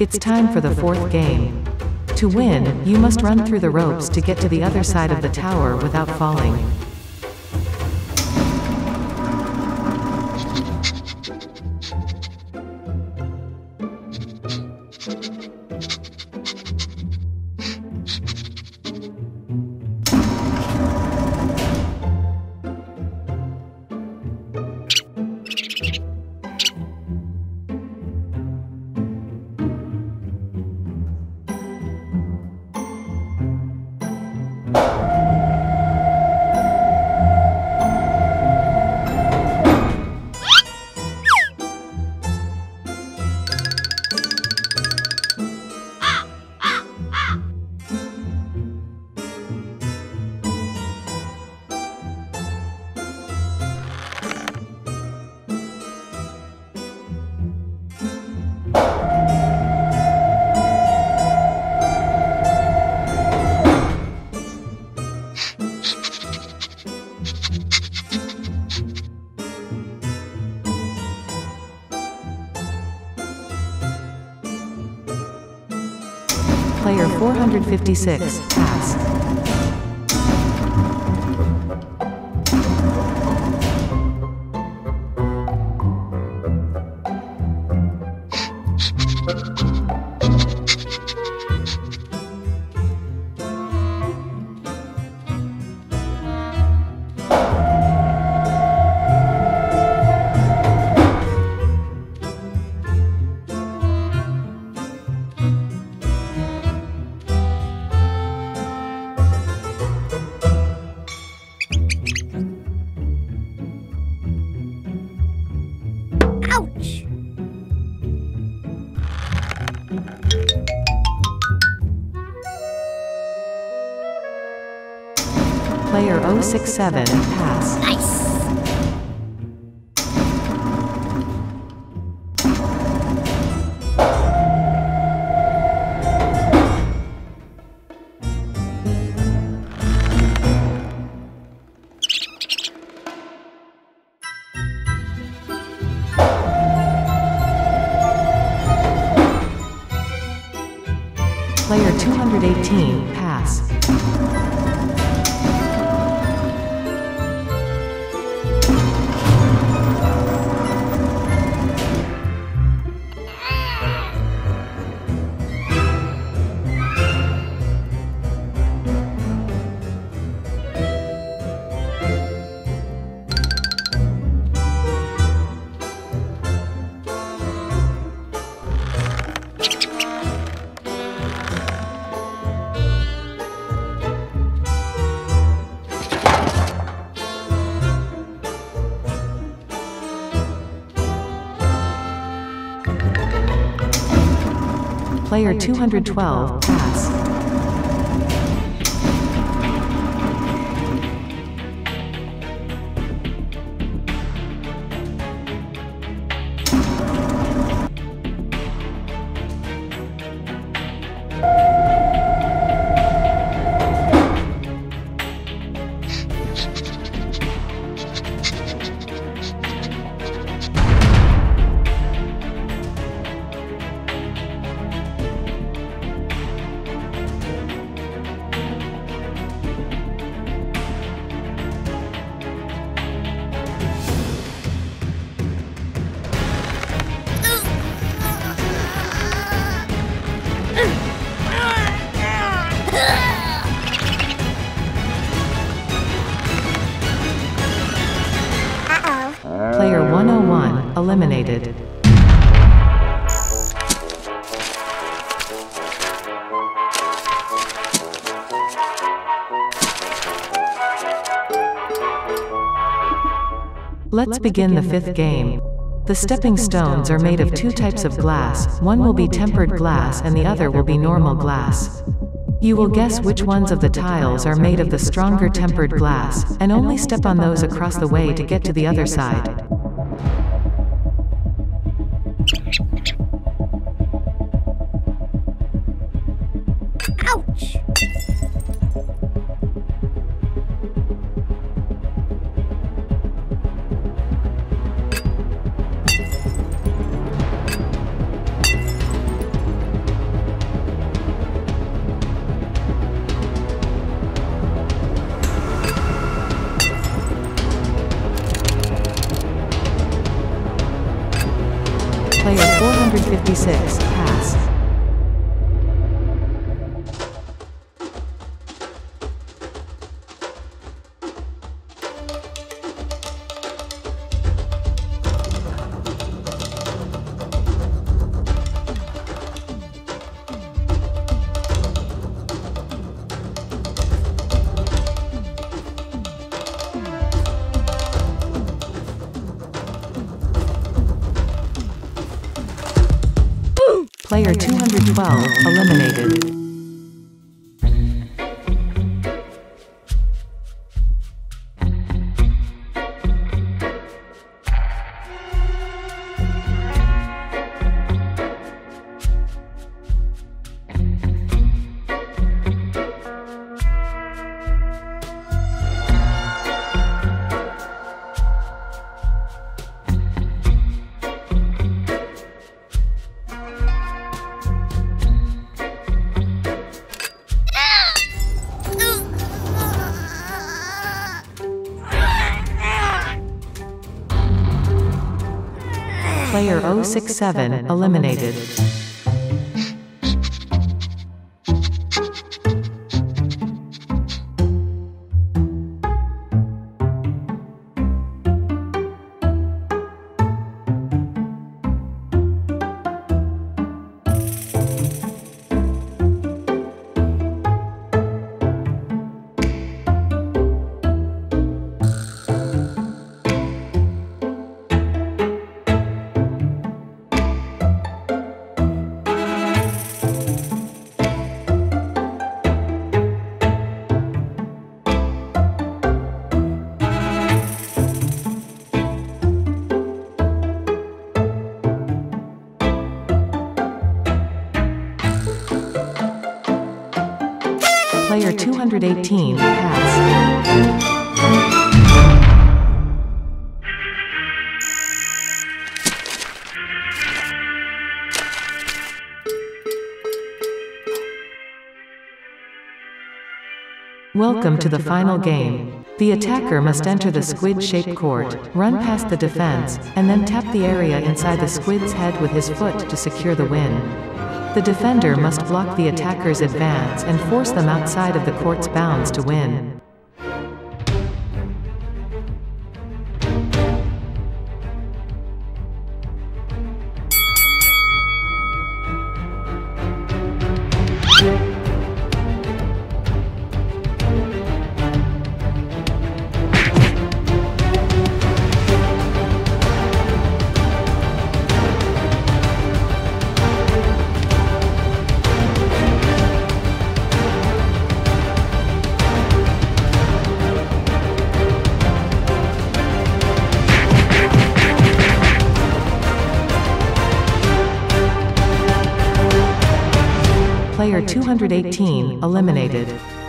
It's time for the fourth game. To win, you must run through the ropes to get to the other side of the tower without falling. Player 456, pass. Player 067, pass. Nice. Player 218, pass. Player 212, pass. Player 101, eliminated. Let's begin the fifth game. The stepping stones are made of two types of glass. One will be tempered glass and the other will be normal glass. You will guess which ones of the tiles are made of the stronger tempered glass, and only step on those across the way to get to the other side. Ouch! Player 456, pass. Player 212, eliminated. Player 067, eliminated. Player 218, pass. Welcome to the final game. The attacker must enter the squid-shaped court, run past the defense, and then tap the area inside the squid's head with his foot to secure the win. The defender must block the attacker's advance and force them outside of the court's bounds to win. Player 218, eliminated.